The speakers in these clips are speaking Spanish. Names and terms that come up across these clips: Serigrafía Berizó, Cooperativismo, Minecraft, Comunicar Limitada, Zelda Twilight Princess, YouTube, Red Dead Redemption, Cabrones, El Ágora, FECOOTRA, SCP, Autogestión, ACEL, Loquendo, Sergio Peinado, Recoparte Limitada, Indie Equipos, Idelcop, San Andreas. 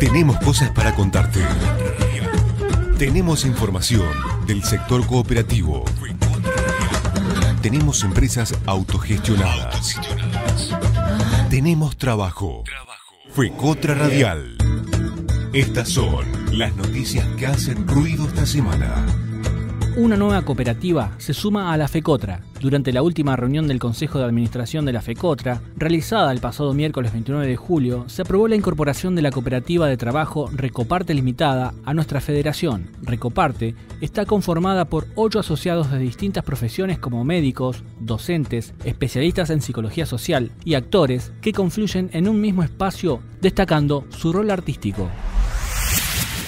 Tenemos cosas para contarte. Tenemos información del sector cooperativo. Tenemos empresas autogestionadas. Tenemos trabajo. FECOOTRA Radial. Estas son las noticias que hacen ruido esta semana. Una nueva cooperativa se suma a la FECOOTRA. Durante la última reunión del Consejo de Administración de la FECOOTRA, realizada el pasado miércoles 29 de julio, se aprobó la incorporación de la cooperativa de trabajo Recoparte Limitada a nuestra federación. Recoparte está conformada por 8 asociados de distintas profesiones como médicos, docentes, especialistas en psicología social y actores que confluyen en un mismo espacio, destacando su rol artístico.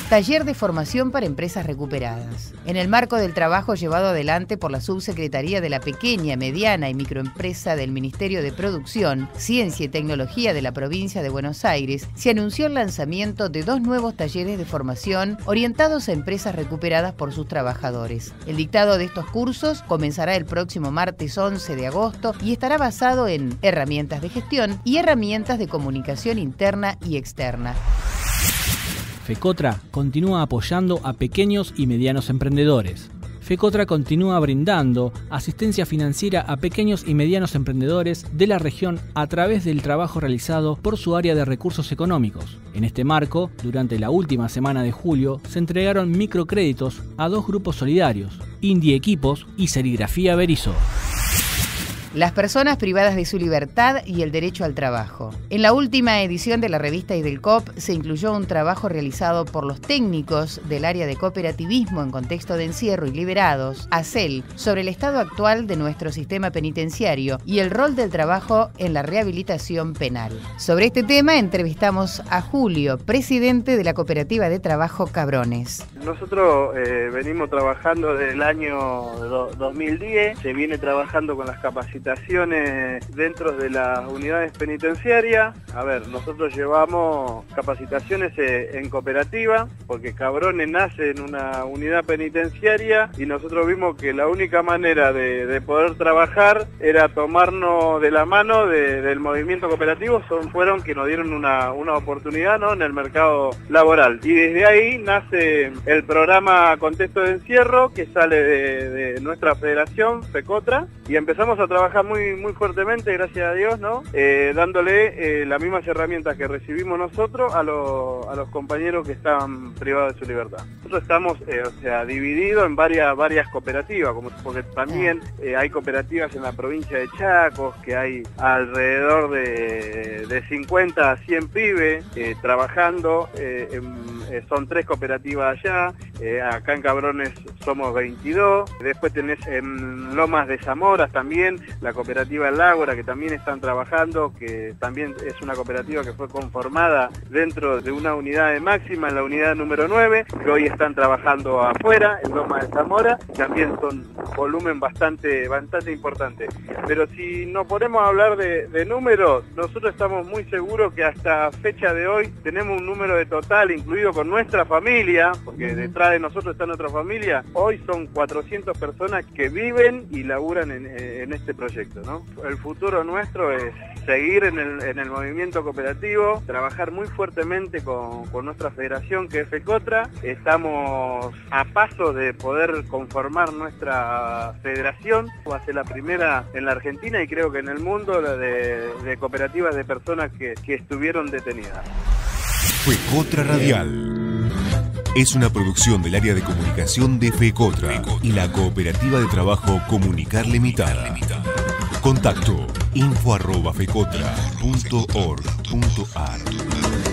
Taller de formación para empresas recuperadas. En el marco del trabajo llevado adelante por la Subsecretaría de la Pequeña, Mediana y Microempresa del Ministerio de Producción, Ciencia y Tecnología de la Provincia de Buenos Aires, se anunció el lanzamiento de 2 nuevos talleres de formación orientados a empresas recuperadas por sus trabajadores. El dictado de estos cursos comenzará el próximo martes 11 de agosto y estará basado en herramientas de gestión y herramientas de comunicación interna y externa. FECOOTRA continúa apoyando a pequeños y medianos emprendedores. FECOOTRA continúa brindando asistencia financiera a pequeños y medianos emprendedores de la región a través del trabajo realizado por su área de recursos económicos. En este marco, durante la última semana de julio, se entregaron microcréditos a 2 grupos solidarios, Indie Equipos y Serigrafía Berizó. Las personas privadas de su libertad y el derecho al trabajo. En la última edición de la revista Idelcop se incluyó un trabajo realizado por los técnicos del área de cooperativismo en contexto de encierro y liberados, ACEL, sobre el estado actual de nuestro sistema penitenciario y el rol del trabajo en la rehabilitación penal. Sobre este tema entrevistamos a Julio, presidente de la cooperativa de trabajo Cabrones. Nosotros venimos trabajando desde el año 2010, se viene trabajando con las capacitaciones dentro de las unidades penitenciarias. A ver, nosotros llevamos capacitaciones en cooperativa, porque Cabrones nace en una unidad penitenciaria y nosotros vimos que la única manera de poder trabajar era tomarnos de la mano del movimiento cooperativo. Fueron que nos dieron una oportunidad, ¿no?, en el mercado laboral. Y desde ahí nace el programa Contexto de Encierro, que sale de nuestra federación, FECOOTRA, y empezamos a trabaja muy fuertemente, gracias a Dios, ¿no? Dándole las mismas herramientas que recibimos nosotros a los compañeros que están privados de su libertad. Nosotros estamos divididos en varias cooperativas, porque también hay cooperativas en la provincia de Chaco, que hay alrededor de 50 a 100 pibes trabajando. Son 3 cooperativas allá, acá en Cabrones somos 22, después tenés en Lomas de Zamora también la cooperativa El Ágora, que también están trabajando, que también es una cooperativa que fue conformada dentro de una unidad de máxima, en la unidad número 9, que hoy están trabajando afuera, en Lomas de Zamora, también son volumen bastante importante. Pero si no podemos hablar de números, nosotros estamos muy seguros que hasta fecha de hoy tenemos un número de total, incluido con nuestra familia, porque detrás de nosotros está nuestra familia. Hoy son 400 personas que viven y laburan en este proyecto, ¿no? El futuro nuestro es seguir en el movimiento cooperativo, trabajar muy fuertemente con nuestra federación, que es FECOOTRA. Estamos a paso de poder conformar nuestra federación. Va a ser la primera en la Argentina y creo que en el mundo de cooperativas de personas que estuvieron detenidas. FECOOTRA Radial es una producción del área de comunicación de FECOOTRA y la cooperativa de trabajo Comunicar Limitada. Contacto: info@fecotra.org.ar.